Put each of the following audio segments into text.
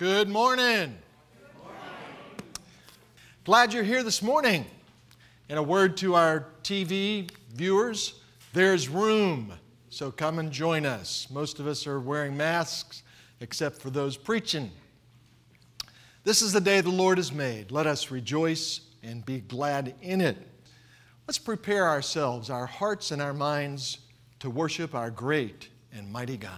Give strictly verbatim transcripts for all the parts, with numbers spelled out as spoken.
Good morning. Good morning. Glad you're here this morning. And a word to our T V viewers, there's room, so come and join us. Most of us are wearing masks, except for those preaching. This is the day the Lord has made. Let us rejoice and be glad in it. Let's prepare ourselves, our hearts and our minds, to worship our great and mighty God.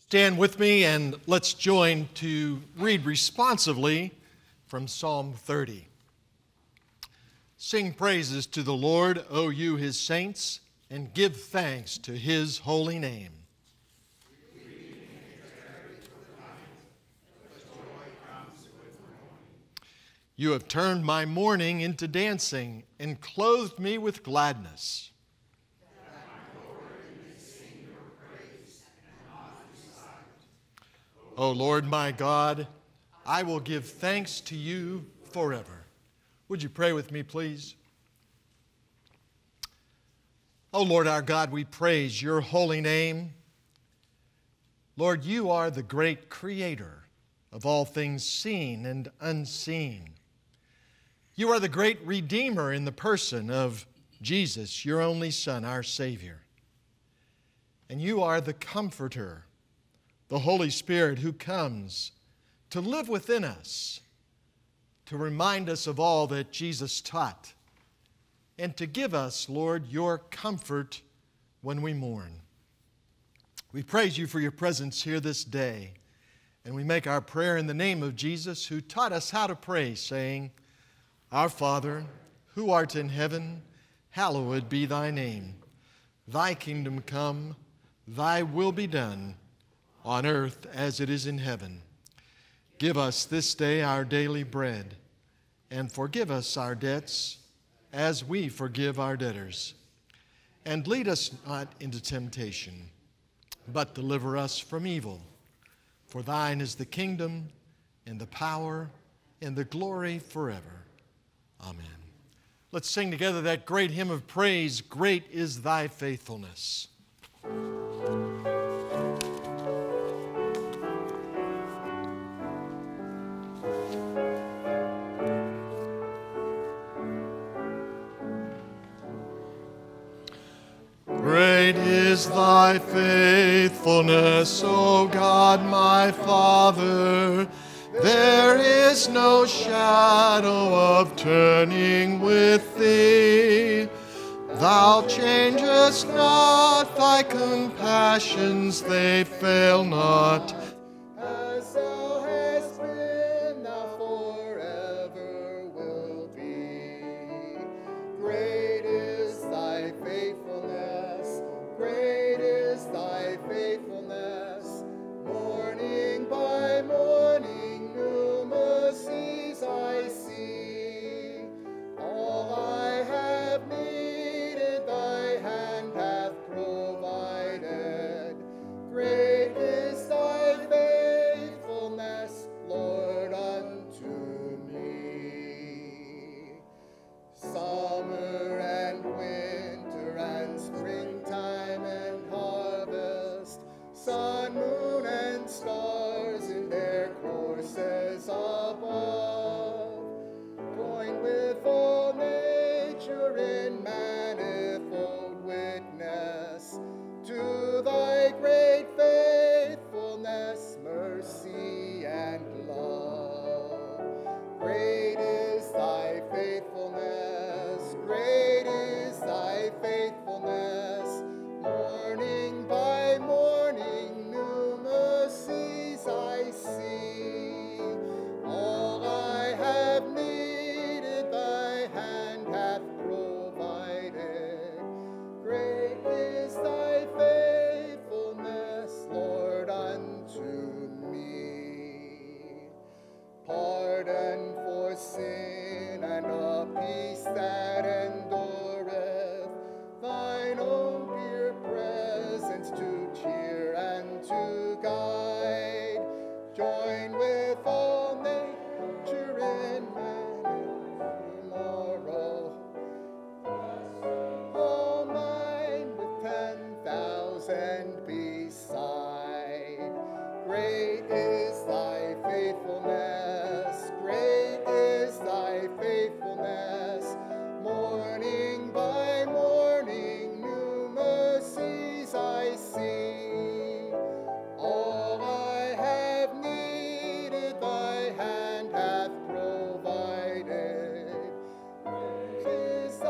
Stand with me and let's join to read responsively from Psalm thirty. Sing praises to the Lord, O you his saints, and give thanks to his holy name. You have turned my mourning into dancing and clothed me with gladness. O Lord, my God, I will give thanks to you forever. Would you pray with me, please? O Lord, our God, we praise your holy name. Lord, you are the great creator of all things seen and unseen. You are the great redeemer in the person of Jesus, your only Son, our Savior. And you are the comforter, the Holy Spirit who comes to live within us, to remind us of all that Jesus taught, and to give us, Lord, your comfort when we mourn. We praise you for your presence here this day, and we make our prayer in the name of Jesus, who taught us how to pray, saying, Our Father, who art in heaven, hallowed be thy name. Thy kingdom come, thy will be done, on earth as it is in heaven. Give us this day our daily bread, and forgive us our debts as we forgive our debtors. And lead us not into temptation, but deliver us from evil. For thine is the kingdom, and the power, and the glory forever. Amen. Let's sing together that great hymn of praise, Great is Thy Faithfulness. Great is thy faithfulness, O God, my Father. There is no shadow of turning with thee. Thou changest not, thy compassions, they fail not. As thou hast been, thou forever will be. Great is thy faithfulness, great is thy faithfulness. Morning by morning, new mercies I see. All I have needed, thy hand hath provided. Great is thy faithfulness, Lord, unto me. Summer and winter and springtime and harvest, sun, moon, and stars in their courses above, joined with all nature in manifold witness to thy great faithfulness, mercy, and love. Great is thy faithfulness, great is thy faithfulness, morning by morning, new mercies I see. All I have needed, thy hand hath provided. Great is thy faithfulness, Lord, unto me. Pardon for sin and a peace that endureth, thine own dear presence to cheer and to guide, join with all nature in manifold tomorrow, all mine with ten thousand beside. Great is thy faithfulness, great is thy faithfulness, morning by morning, new mercies I see. All I have needed, thy hand hath provided. Great is thy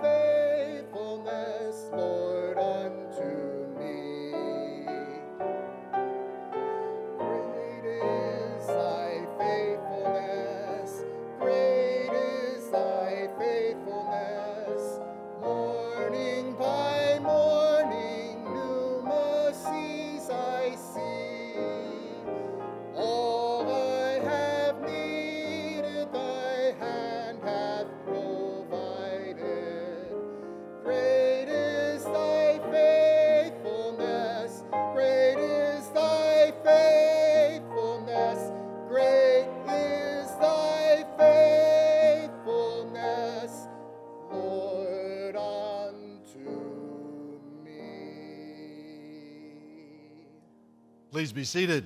faithfulness, Lord, unto me. Great is thy faithfulness, great is thy faithfulness, morning by morning, new mercies I see. All I have needed, thy hand hath provided. Great is thy faithfulness, great is thy faithfulness, great is thy faithfulness, Lord, unto me. Please be seated.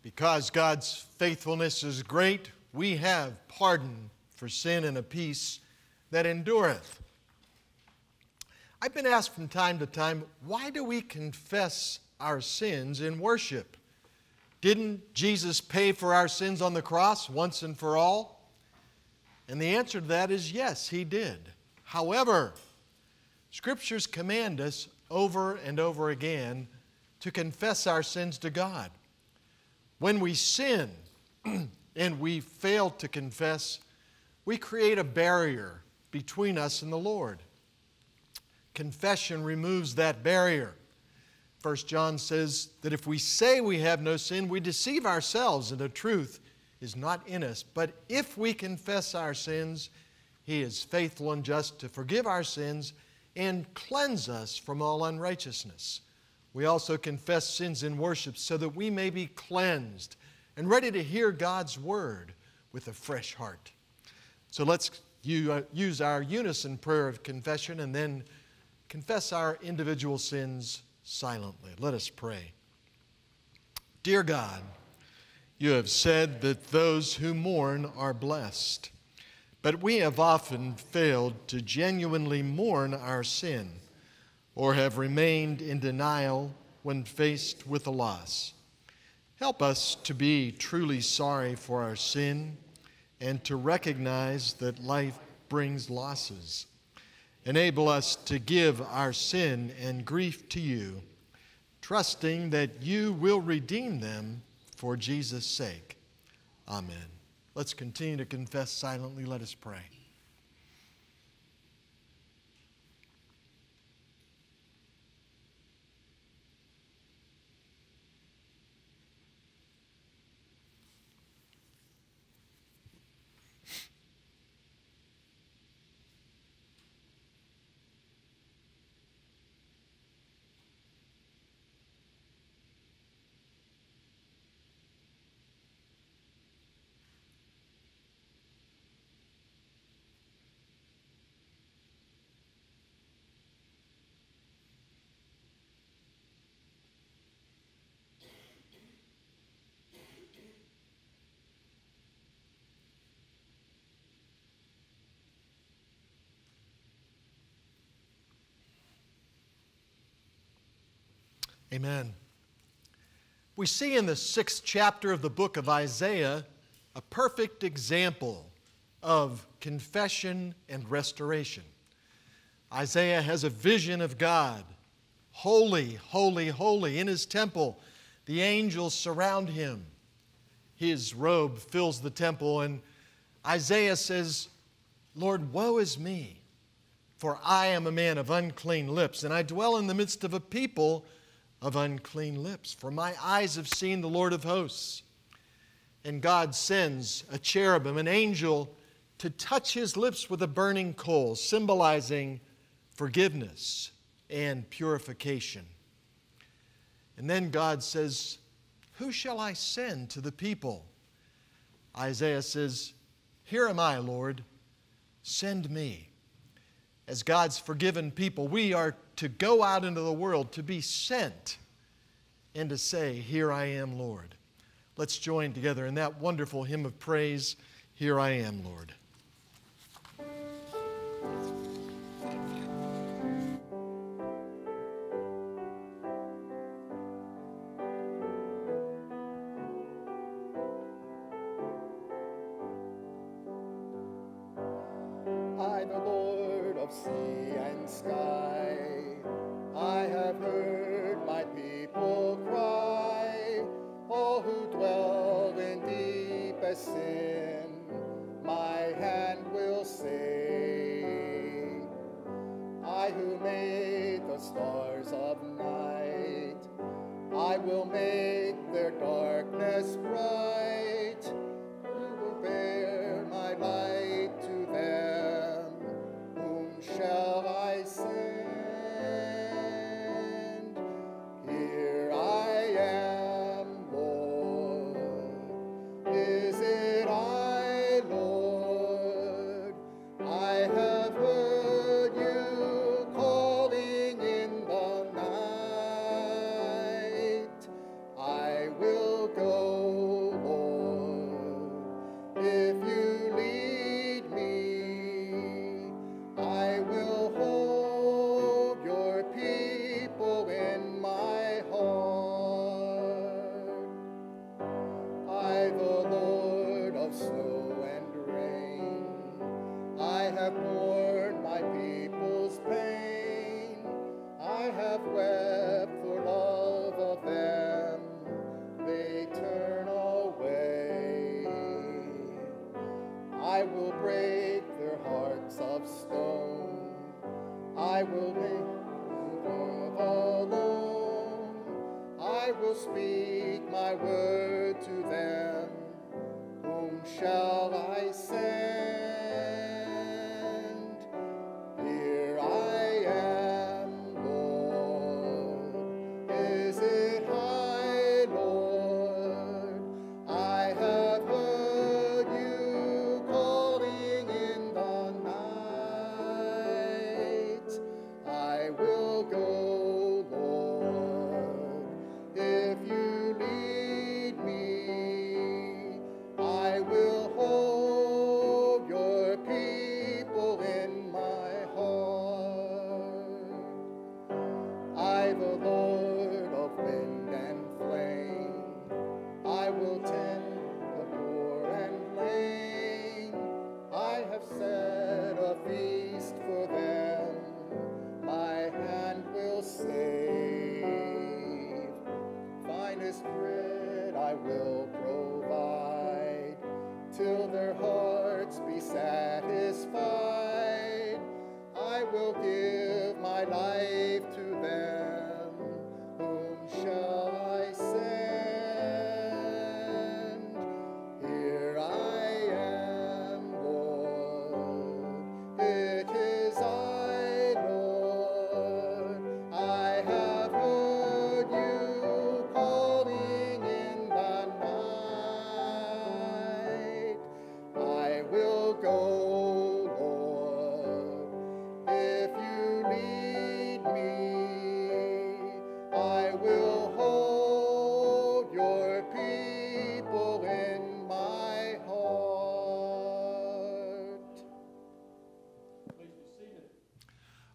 Because God's faithfulness is great, we have pardon for sin and a peace that endureth. I've been asked from time to time, why do we confess our sins in worship? Didn't Jesus pay for our sins on the cross once and for all? And the answer to that is yes, he did. However, Scriptures command us over and over again to confess our sins to God. When we sin and we fail to confess, we create a barrier between us and the Lord. Confession removes that barrier. First John says that if we say we have no sin, we deceive ourselves and the truth is not in us. But if we confess our sins, He is faithful and just to forgive our sins and cleanse us from all unrighteousness. We also confess sins in worship so that we may be cleansed and ready to hear God's word with a fresh heart. So let's use our unison prayer of confession and then confess our individual sins silently. Let us pray. Dear God, You have said that those who mourn are blessed, but we have often failed to genuinely mourn our sin or have remained in denial when faced with a loss. Help us to be truly sorry for our sin and to recognize that life brings losses. Enable us to give our sin and grief to You, trusting that You will redeem them for Jesus' sake. Amen. Let's continue to confess silently. Let us pray. Amen. We see in the sixth chapter of the book of Isaiah a perfect example of confession and restoration. Isaiah has a vision of God, holy, holy, holy, in His temple. The angels surround Him. His robe fills the temple, and Isaiah says, "Lord, woe is me, for I am a man of unclean lips, and I dwell in the midst of a people of unclean lips, for my eyes have seen the Lord of hosts." And God sends a cherubim, an angel, to touch his lips with a burning coal, symbolizing forgiveness and purification. And then God says, "Who shall I send to the people?" Isaiah says, "Here am I, Lord, send me." As God's forgiven people, we are to go out into the world, to be sent, and to say, "Here I am, Lord." Let's join together in that wonderful hymn of praise, "Here I Am, Lord." I will make you love alone. speak my word to them, whom shall I send? Here I am, Lord. Is it high, Lord? I have heard you calling in the night. I will go.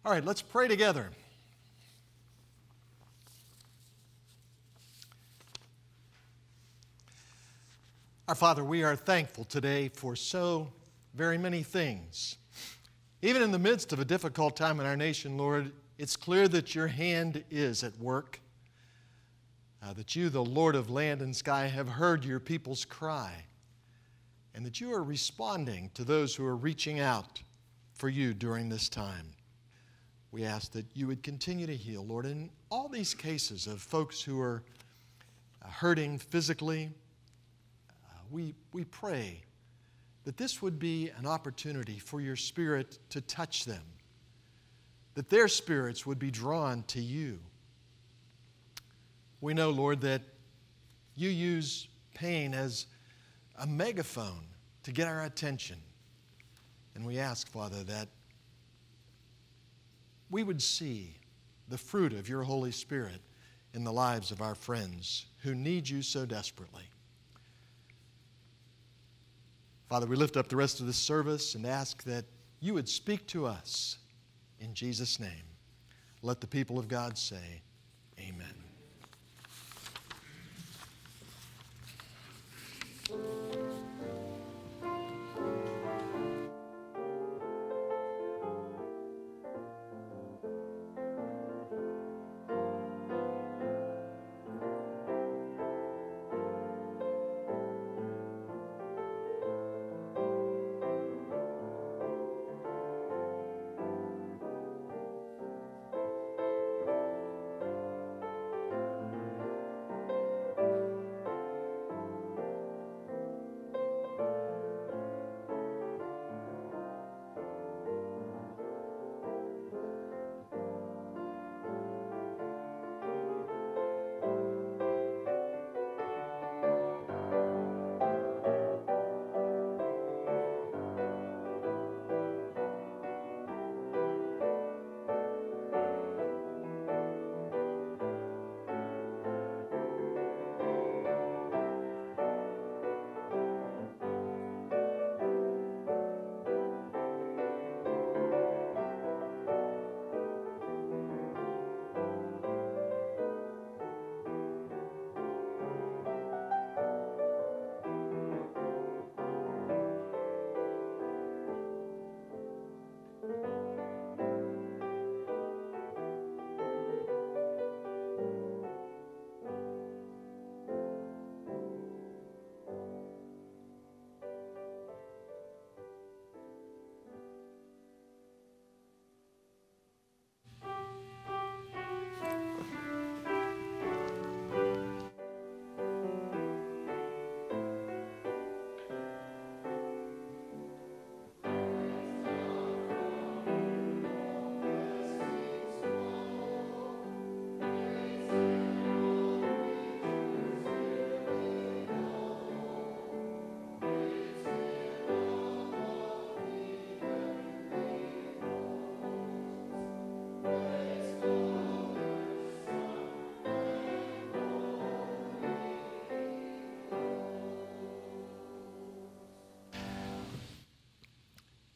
All right, let's pray together. Our Father, we are thankful today for so very many things. Even in the midst of a difficult time in our nation, Lord, it's clear that your hand is at work, uh, that you, the Lord of land and sky, have heard your people's cry, and that you are responding to those who are reaching out for you during this time. We ask that you would continue to heal, Lord, in all these cases of folks who are hurting physically. Uh, we, we pray that this would be an opportunity for your Spirit to touch them, that their spirits would be drawn to you. We know, Lord, that you use pain as a megaphone to get our attention. And we ask, Father, that we would see the fruit of your Holy Spirit in the lives of our friends who need you so desperately. Father, we lift up the rest of this service and ask that you would speak to us in Jesus' name. Let the people of God say, amen.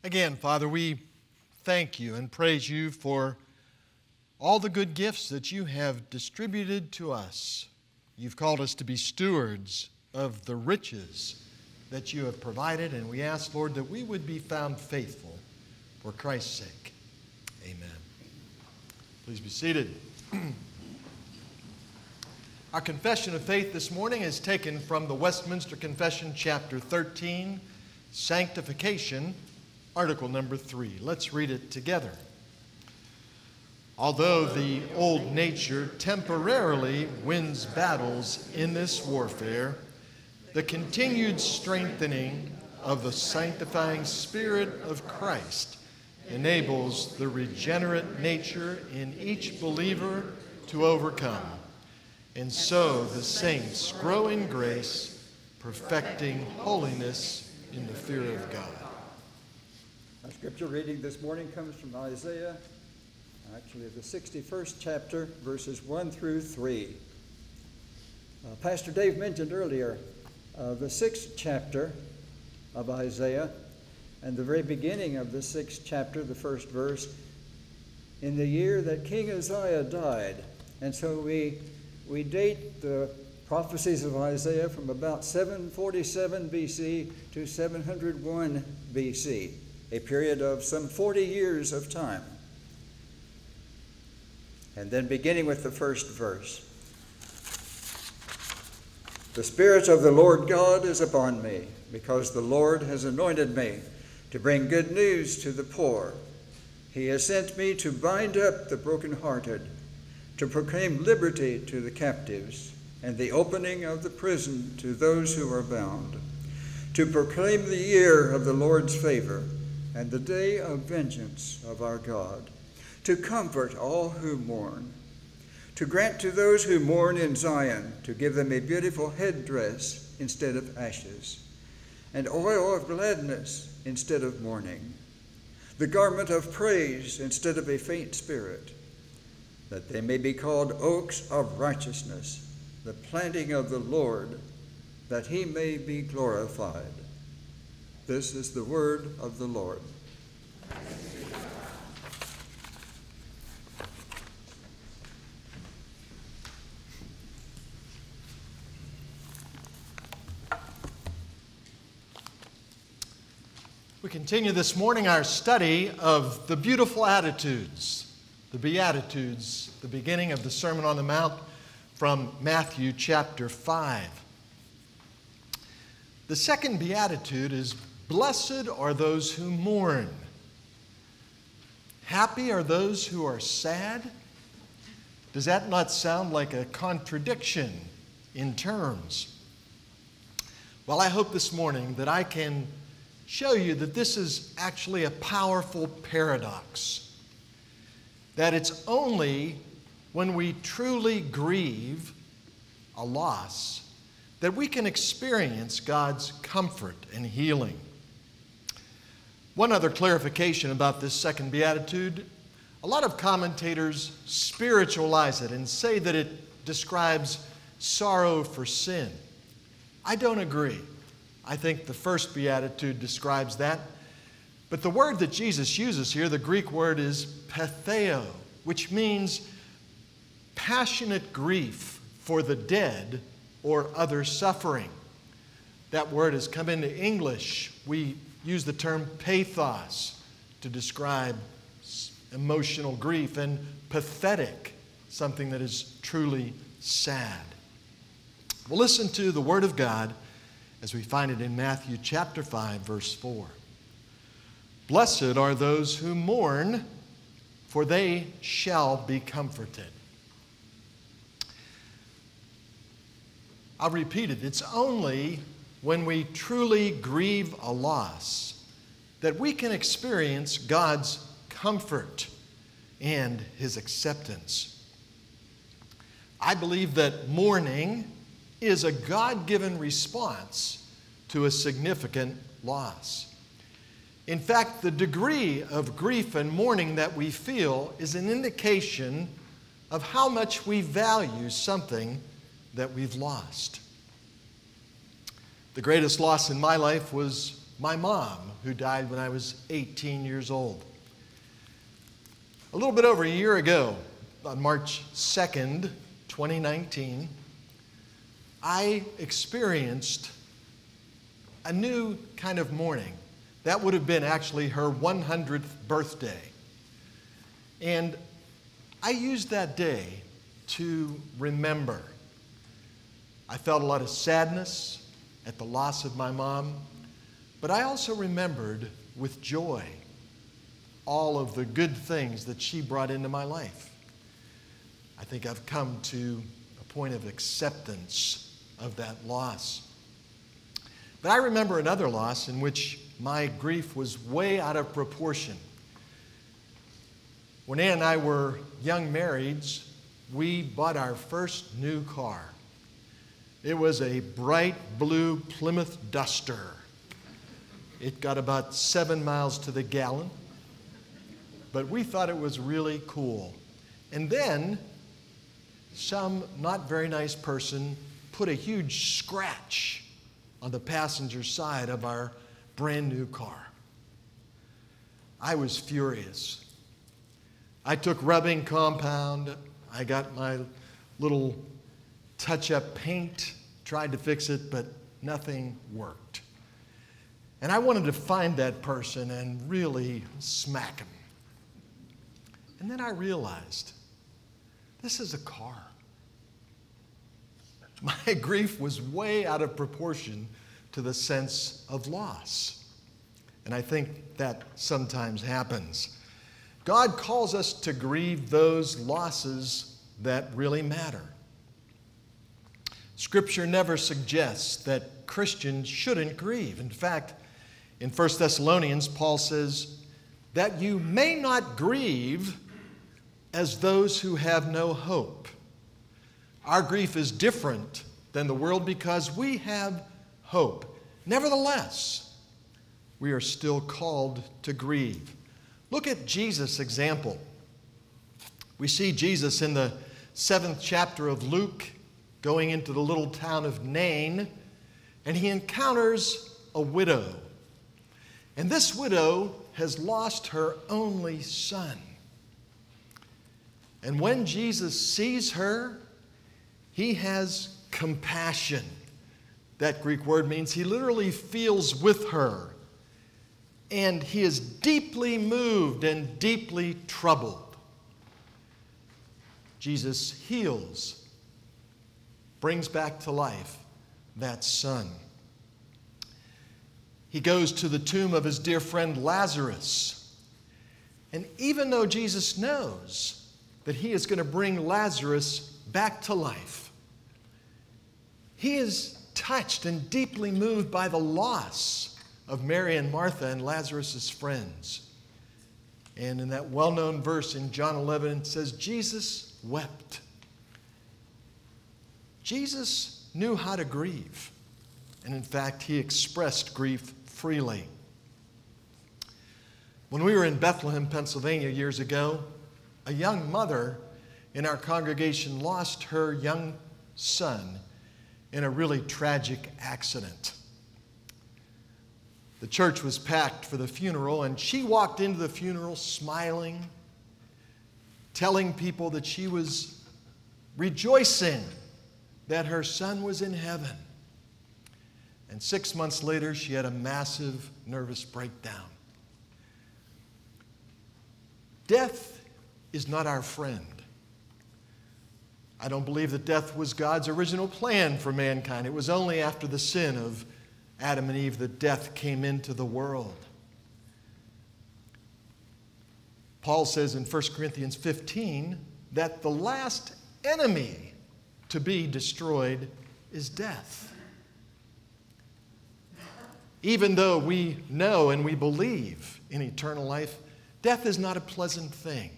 Again, Father, we thank you and praise you for all the good gifts that you have distributed to us. You've called us to be stewards of the riches that you have provided, and we ask, Lord, that we would be found faithful for Christ's sake. Amen. Please be seated. Our confession of faith this morning is taken from the Westminster Confession, chapter thirteen, Sanctification, article number three. Let's read it together. Although the old nature temporarily wins battles in this warfare, the continued strengthening of the sanctifying Spirit of Christ enables the regenerate nature in each believer to overcome. And so the saints grow in grace, perfecting holiness in the fear of God. Our scripture reading this morning comes from Isaiah, actually the sixty-first chapter, verses one through three. Uh, Pastor Dave mentioned earlier uh, the sixth chapter of Isaiah, and the very beginning of the sixth chapter, the first verse, in the year that King Isaiah died. And so we, we date the prophecies of Isaiah from about seven forty-seven B C to seven hundred one B C, a period of some forty years of time. And then beginning with the first verse. The Spirit of the Lord God is upon me, because the Lord has anointed me to bring good news to the poor. He has sent me to bind up the brokenhearted, to proclaim liberty to the captives, and the opening of the prison to those who are bound, to proclaim the year of the Lord's favor and the day of vengeance of our God, to comfort all who mourn, to grant to those who mourn in Zion, to give them a beautiful headdress instead of ashes, and oil of gladness instead of mourning, the garment of praise instead of a faint spirit, that they may be called oaks of righteousness, the planting of the Lord, that he may be glorified. This is the word of the Lord. We continue this morning our study of the beautiful attitudes, the Beatitudes, the beginning of the Sermon on the Mount from Matthew chapter five. The second Beatitude is, blessed are those who mourn. Happy are those who are sad. Does that not sound like a contradiction in terms? Well, I hope this morning that I can show you that this is actually a powerful paradox. That it's only when we truly grieve a loss that we can experience God's comfort and healing. One other clarification about this second beatitude. A lot of commentators spiritualize it and say that it describes sorrow for sin. I don't agree. I think the first beatitude describes that. But the word that Jesus uses here, the Greek word, is patheo, which means passionate grief for the dead or other suffering. That word has come into English. We use the term pathos to describe emotional grief, and pathetic, something that is truly sad. Well, listen to the word of God as we find it in Matthew chapter five, verse four. Blessed are those who mourn, for they shall be comforted. I'll repeat it. It's only when we truly grieve a loss that we can experience God's comfort and his acceptance. I believe that mourning is a God-given response to a significant loss. In fact, the degree of grief and mourning that we feel is an indication of how much we value something that we've lost. The greatest loss in my life was my mom, who died when I was eighteen years old. A little bit over a year ago, on March second, twenty nineteen, I experienced a new kind of mourning. That would have been actually her one hundredth birthday. And I used that day to remember. I felt a lot of sadness at the loss of my mom, but I also remembered with joy all of the good things that she brought into my life. I think I've come to a point of acceptance of that loss. But I remember another loss in which my grief was way out of proportion. When Ann and I were young marrieds, we bought our first new car. It was a bright blue Plymouth Duster. It got about seven miles to the gallon, but we thought it was really cool. And then some not very nice person put a huge scratch on the passenger side of our brand new car. I was furious. I took rubbing compound. I got my little touch-up paint, tried to fix it, but nothing worked. And I wanted to find that person and really smack him. And then I realized, this is a car. My grief was way out of proportion to the sense of loss. And I think that sometimes happens. God calls us to grieve those losses that really matter. Scripture never suggests that Christians shouldn't grieve. In fact, in First Thessalonians, Paul says that you may not grieve as those who have no hope. Our grief is different than the world because we have hope. Nevertheless, we are still called to grieve. Look at Jesus' example. We see Jesus in the seventh chapter of Luke going into the little town of Nain, and he encounters a widow. And this widow has lost her only son. And when Jesus sees her, he has compassion. That Greek word means he literally feels with her. And he is deeply moved and deeply troubled. Jesus heals, brings back to life that son. He goes to the tomb of his dear friend Lazarus. And even though Jesus knows that he is going to bring Lazarus back to life, he is touched and deeply moved by the loss of Mary and Martha and Lazarus' friends. And in that well-known verse in John eleven, it says, Jesus wept. Jesus knew how to grieve. And in fact, he expressed grief freely. When we were in Bethlehem, Pennsylvania years ago, a young mother in our congregation lost her young son in a really tragic accident. The church was packed for the funeral, and she walked into the funeral smiling, telling people that she was rejoicing that her son was in heaven. And six months later, she had a massive nervous breakdown. Death is not our friend. I don't believe that death was God's original plan for mankind. It was only after the sin of Adam and Eve, the death came into the world. Paul says in First Corinthians fifteen that the last enemy to be destroyed is death. Even though we know and we believe in eternal life, death is not a pleasant thing.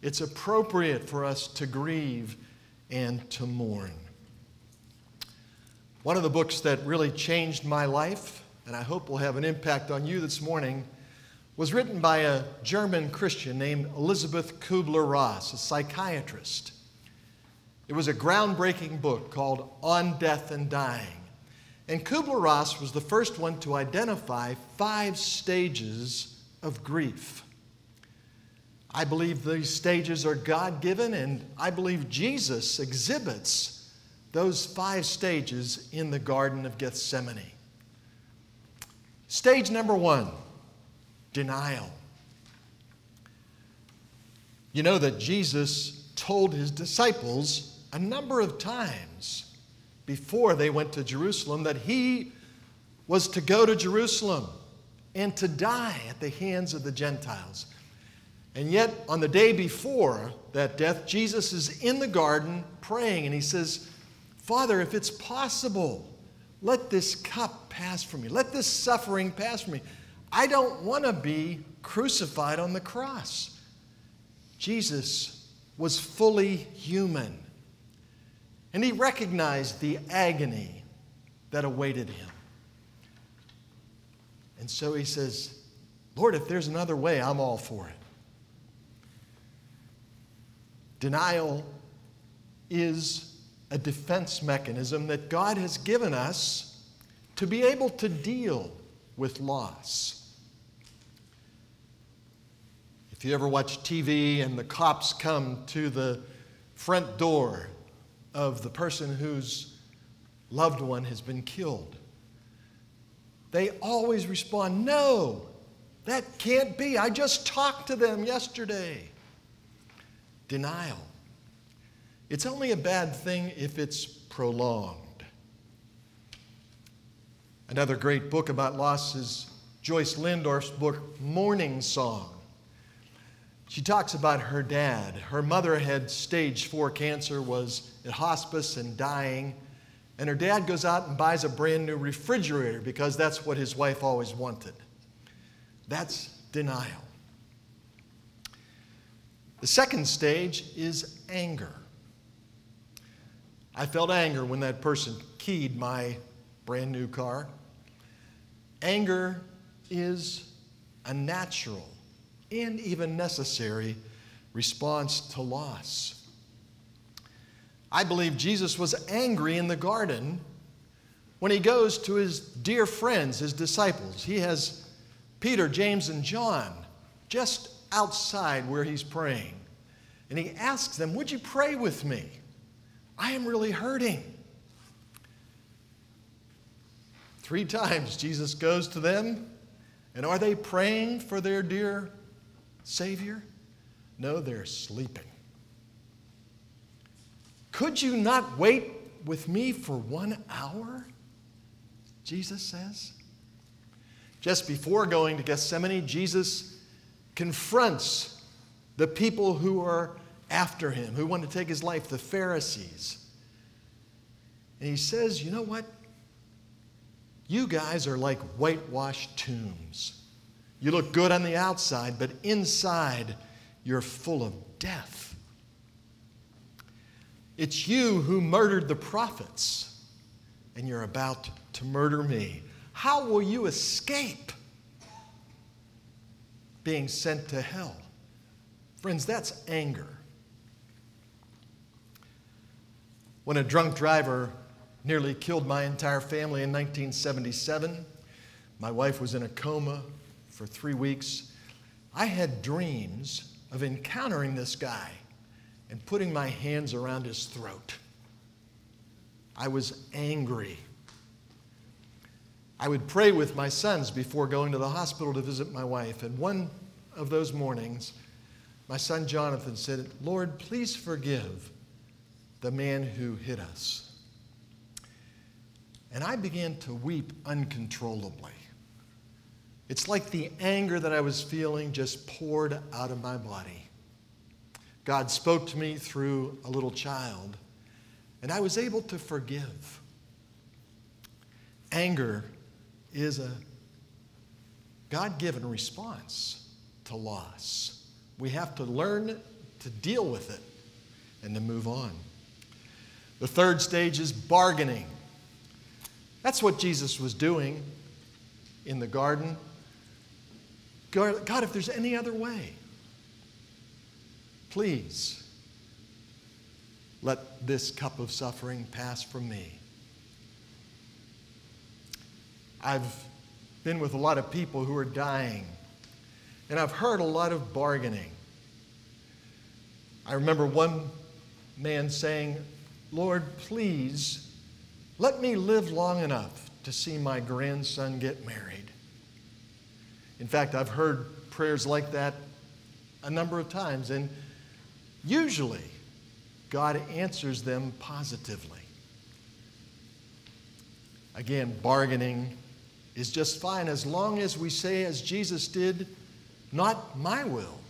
It's appropriate for us to grieve and to mourn. One of the books that really changed my life, and I hope will have an impact on you this morning, was written by a German Christian named Elizabeth Kubler-Ross, a psychiatrist. It was a groundbreaking book called On Death and Dying. And Kubler-Ross was the first one to identify five stages of grief. I believe these stages are God-given, and I believe Jesus exhibits those five stages in the Garden of Gethsemane. Stage number one, denial. You know that Jesus told his disciples a number of times before they went to Jerusalem that he was to go to Jerusalem and to die at the hands of the Gentiles. And yet, on the day before that death, Jesus is in the garden praying, and he says, "Father, if it's possible, let this cup pass from me. Let this suffering pass from me. I don't want to be crucified on the cross." Jesus was fully human, and he recognized the agony that awaited him. And so he says, "Lord, if there's another way, I'm all for it." Denial is a defense mechanism that God has given us to be able to deal with loss. If you ever watch T V and the cops come to the front door of the person whose loved one has been killed, they always respond, "No, that can't be. I just talked to them yesterday." Denial. It's only a bad thing if it's prolonged. Another great book about loss is Joyce Lindorf's book, Mourning Song. She talks about her dad. Her mother had stage four cancer, was at hospice and dying, and her dad goes out and buys a brand new refrigerator because that's what his wife always wanted. That's denial. The second stage is anger. I felt anger when that person keyed my brand new car. Anger is a natural and even necessary response to loss. I believe Jesus was angry in the garden when he goes to his dear friends, his disciples. He has Peter, James, and John just outside where he's praying. And he asks them, "Would you pray with me? I am really hurting." Three times Jesus goes to them, and are they praying for their dear Savior? No, they're sleeping. "Could you not wait with me for one hour?" Jesus says. Just before going to Gethsemane, Jesus confronts the people who are after him, who want to take his life, the Pharisees. And he says, "You know what? You guys are like whitewashed tombs. You look good on the outside, but inside you're full of death. It's you who murdered the prophets, and you're about to murder me. How will you escape being sent to hell?" Friends, that's anger. When a drunk driver nearly killed my entire family in nineteen seventy-seven, my wife was in a coma for three weeks. I had dreams of encountering this guy and putting my hands around his throat. I was angry. I would pray with my sons before going to the hospital to visit my wife. And one of those mornings, my son Jonathan said, "Lord, please forgive the man who hit us." And I began to weep uncontrollably. It's like the anger that I was feeling just poured out of my body. God spoke to me through a little child, and I was able to forgive. Anger is a God-given response to loss. We have to learn to deal with it and to move on. The third stage is bargaining. That's what Jesus was doing in the garden. "God, if there's any other way, please, let this cup of suffering pass from me." I've been with a lot of people who are dying, and I've heard a lot of bargaining. I remember one man saying, "Lord, please let me live long enough to see my grandson get married." In fact, I've heard prayers like that a number of times, and usually God answers them positively. Again, bargaining is just fine as long as we say, as Jesus did, "Not my will,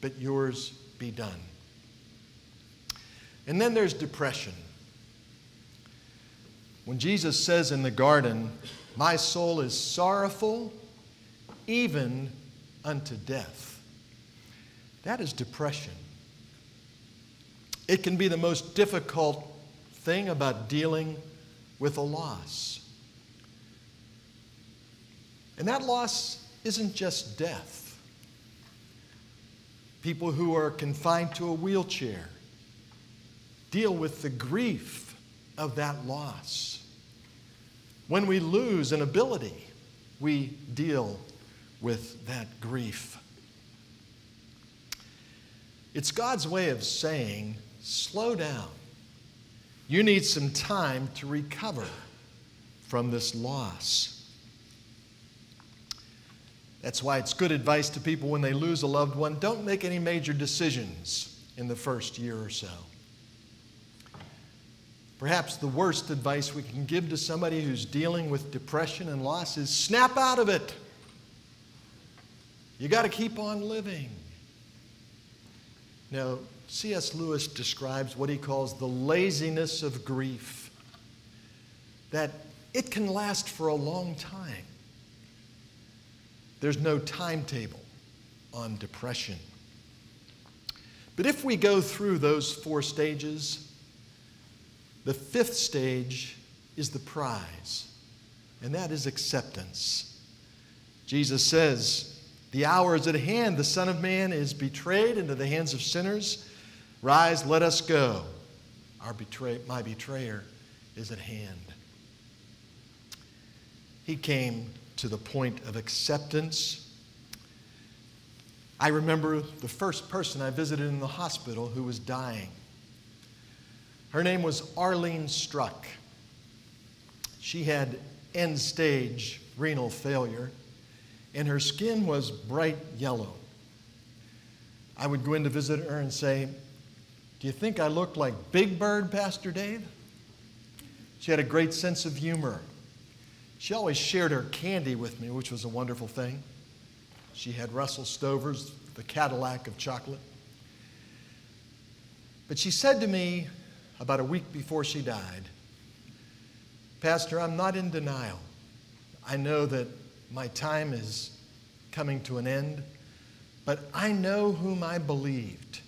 but yours be done." And then there's depression. When Jesus says in the garden, "My soul is sorrowful, even unto death," that is depression. It can be the most difficult thing about dealing with a loss. And that loss isn't just death. People who are confined to a wheelchair deal with the grief of that loss. When we lose an ability, we deal with that grief. It's God's way of saying, slow down. You need some time to recover from this loss. That's why it's good advice to people when they lose a loved one: don't make any major decisions in the first year or so. Perhaps the worst advice we can give to somebody who's dealing with depression and loss is, snap out of it. You got to keep on living. Now, C S Lewis describes what he calls the laziness of grief, that it can last for a long time. There's no timetable on depression. But if we go through those four stages, the fifth stage is the prize, and that is acceptance. Jesus says, "The hour is at hand. The Son of Man is betrayed into the hands of sinners. Rise, let us go. Our betray- my betrayer is at hand." He came to the point of acceptance. I remember the first person I visited in the hospital who was dying. Her name was Arlene Struck. She had end-stage renal failure, and her skin was bright yellow. I would go in to visit her and say, "Do you think I look like Big Bird, Pastor Dave?" She had a great sense of humor. She always shared her candy with me, which was a wonderful thing. She had Russell Stover's, the Cadillac of chocolate. But she said to me about a week before she died, "Pastor, I'm not in denial. I know that my time is coming to an end, but I know whom I believed,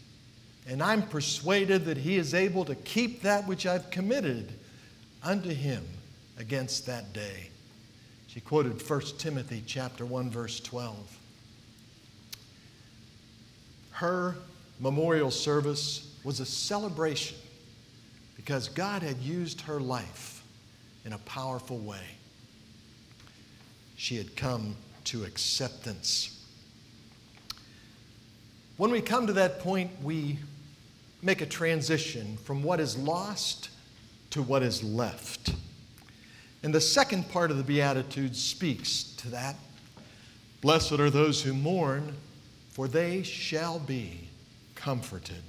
and I'm persuaded that he is able to keep that which I've committed unto him against that day." She quoted First Timothy chapter one, verse twelve. Her memorial service was a celebration because God had used her life in a powerful way. She had come to acceptance. When we come to that point, we make a transition from what is lost to what is left. And the second part of the Beatitudes speaks to that. "Blessed are those who mourn, for they shall be comforted."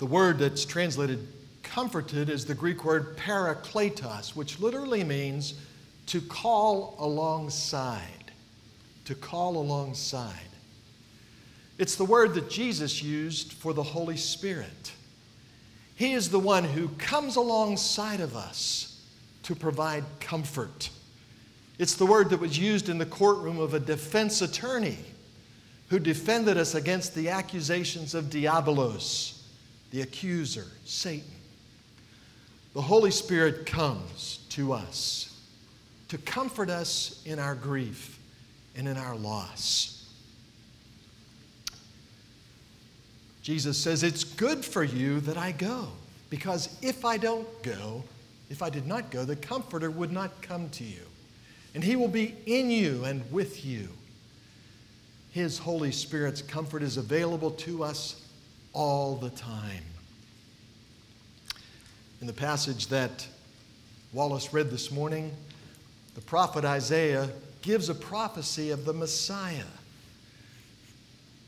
The word that's translated comforted is the Greek word parakletos, which literally means to call alongside, to call alongside. It's the word that Jesus used for the Holy Spirit. He is the one who comes alongside of us to provide comfort. It's the word that was used in the courtroom of a defense attorney who defended us against the accusations of Diabolos, the accuser, Satan. The Holy Spirit comes to us to comfort us in our grief and in our loss. Jesus says, "It's good for you that I go, because if I don't go, If I did not go, the Comforter would not come to you. And he will be in you and with you. His Holy Spirit's comfort is available to us all the time. In the passage that Wallace read this morning, the prophet Isaiah gives a prophecy of the Messiah.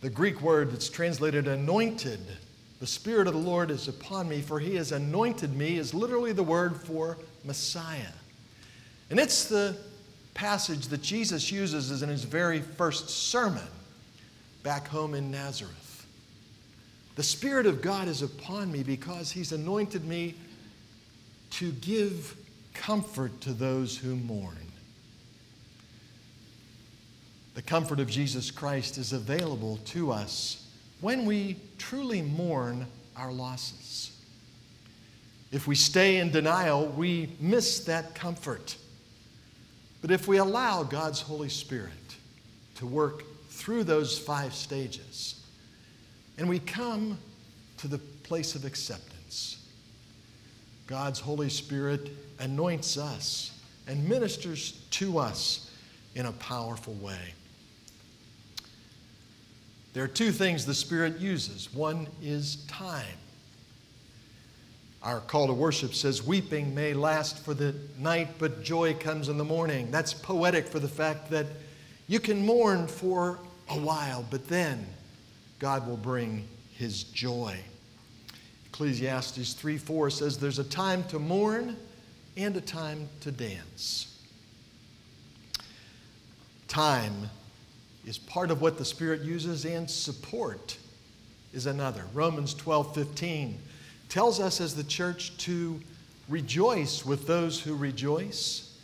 The Greek word that's translated anointed, the Spirit of the Lord is upon me, for he has anointed me, is literally the word for Messiah. And it's the passage that Jesus uses in his very first sermon back home in Nazareth. The Spirit of God is upon me because he's anointed me to give comfort to those who mourn. The comfort of Jesus Christ is available to us when we truly mourn our losses. If we stay in denial, we miss that comfort. But if we allow God's Holy Spirit to work through those five stages, and we come to the place of acceptance, God's Holy Spirit anoints us and ministers to us in a powerful way. There are two things the Spirit uses. One is time. Our call to worship says, weeping may last for the night, but joy comes in the morning. That's poetic for the fact that you can mourn for a while, but then God will bring his joy. Ecclesiastes three four says there's a time to mourn and a time to dance. Time is part of what the Spirit uses, and support is another. Romans twelve fifteen tells us as the church to rejoice with those who rejoice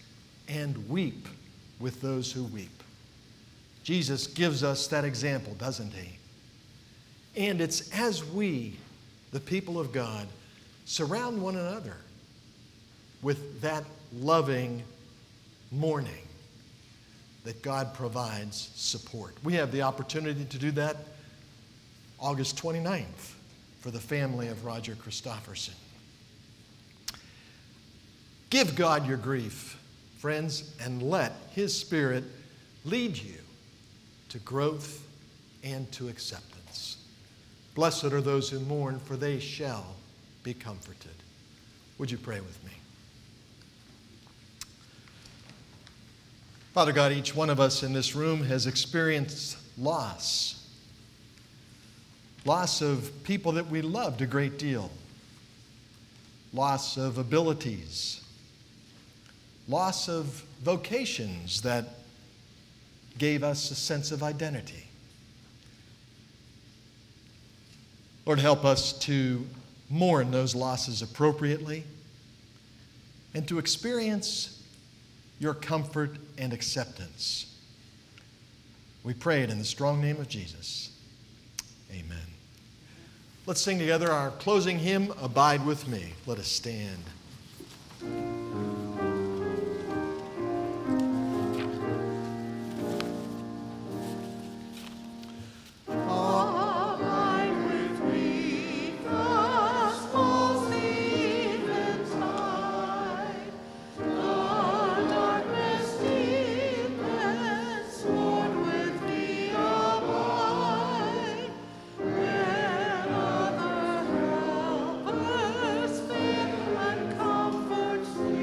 and weep with those who weep. Jesus gives us that example, doesn't he? And it's as we, the people of God, surround one another with that loving mourning that God provides support. We have the opportunity to do that August twenty-ninth. For the family of Roger Christopherson. Give God your grief, friends, and let his Spirit lead you to growth and to acceptance. Blessed are those who mourn, for they shall be comforted. Would you pray with me? Father God, each one of us in this room has experienced loss. Loss of people that we loved a great deal, loss of abilities, loss of vocations that gave us a sense of identity. Lord, help us to mourn those losses appropriately and to experience your comfort and acceptance. We pray it in the strong name of Jesus. Amen. Let's sing together our closing hymn, Abide With Me. Let us stand. Thank you.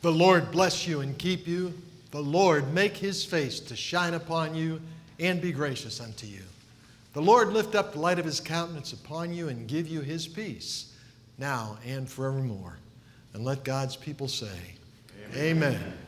The Lord bless you and keep you. The Lord make his face to shine upon you and be gracious unto you. The Lord lift up the light of his countenance upon you and give you his peace, now and forevermore. And let God's people say, Amen. Amen.